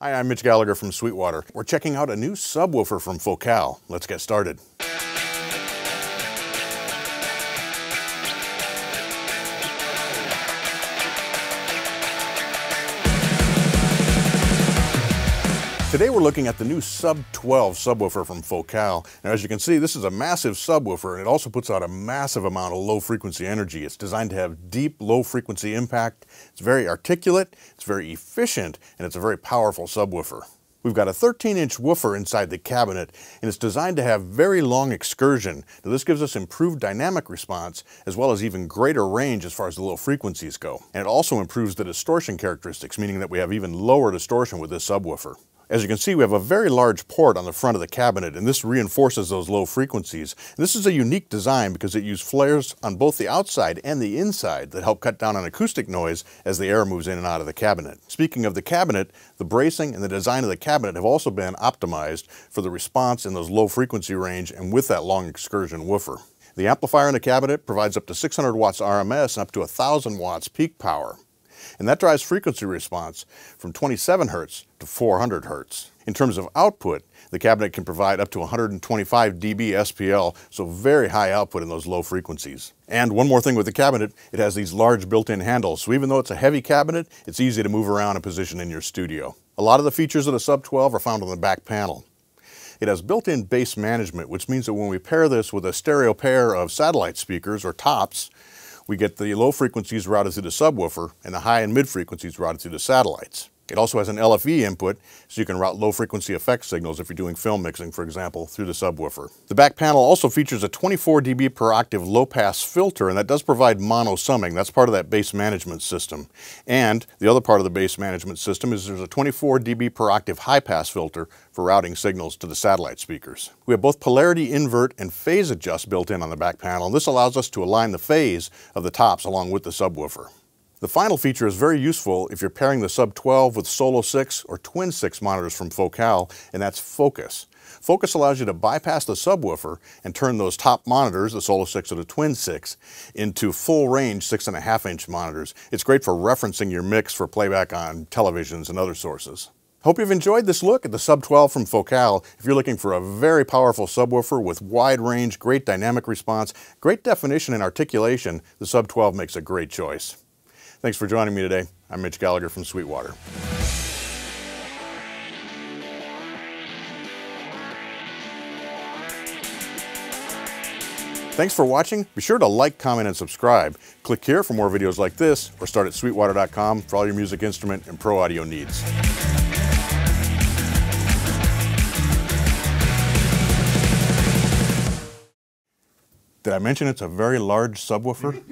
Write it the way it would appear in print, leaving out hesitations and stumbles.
Hi, I'm Mitch Gallagher from Sweetwater. We're checking out a new subwoofer from Focal. Let's get started. Today we're looking at the new Sub-12 subwoofer from Focal. Now, as you can see, this is a massive subwoofer, and it also puts out a massive amount of low-frequency energy. It's designed to have deep, low-frequency impact. It's very articulate, it's very efficient, and it's a very powerful subwoofer. We've got a 13-inch woofer inside the cabinet, and it's designed to have very long excursion. Now, this gives us improved dynamic response, as well as even greater range as far as the low frequencies go. And it also improves the distortion characteristics, meaning that we have even lower distortion with this subwoofer. As you can see, we have a very large port on the front of the cabinet, and this reinforces those low frequencies. And this is a unique design because it uses flares on both the outside and the inside that help cut down on acoustic noise as the air moves in and out of the cabinet. Speaking of the cabinet, the bracing and the design of the cabinet have also been optimized for the response in those low frequency range and with that long excursion woofer. The amplifier in the cabinet provides up to 600 watts RMS and up to 1,000 watts peak power. And that drives frequency response from 27 Hz to 400 Hz. In terms of output, the cabinet can provide up to 125 dB SPL, so very high output in those low frequencies. And one more thing with the cabinet, it has these large built-in handles, so even though it's a heavy cabinet, it's easy to move around and position in your studio. A lot of the features of the Sub-12 are found on the back panel. It has built-in bass management, which means that when we pair this with a stereo pair of satellite speakers or tops, we get the low frequencies routed through the subwoofer and the high and mid frequencies routed through the satellites. It also has an LFE input, so you can route low frequency effect signals if you're doing film mixing, for example, through the subwoofer. The back panel also features a 24 dB per octave low pass filter, and that does provide mono summing. That's part of that bass management system. And the other part of the bass management system is there's a 24 dB per octave high pass filter for routing signals to the satellite speakers. We have both polarity invert and phase adjust built in on the back panel, and this allows us to align the phase of the tops along with the subwoofer. The final feature is very useful if you're pairing the Sub-12 with Solo 6 or Twin 6 monitors from Focal, and that's Focus. Focus allows you to bypass the subwoofer and turn those top monitors, the Solo 6 or the Twin 6, into full range 6.5-inch monitors. It's great for referencing your mix for playback on televisions and other sources. Hope you've enjoyed this look at the Sub-12 from Focal. If you're looking for a very powerful subwoofer with wide range, great dynamic response, great definition and articulation, the Sub-12 makes a great choice. Thanks for joining me today. I'm Mitch Gallagher from Sweetwater. Thanks for watching. Be sure to like, comment, and subscribe. Click here for more videos like this, or start at sweetwater.com for all your music instrument and pro audio needs. Did I mention it's a very large subwoofer?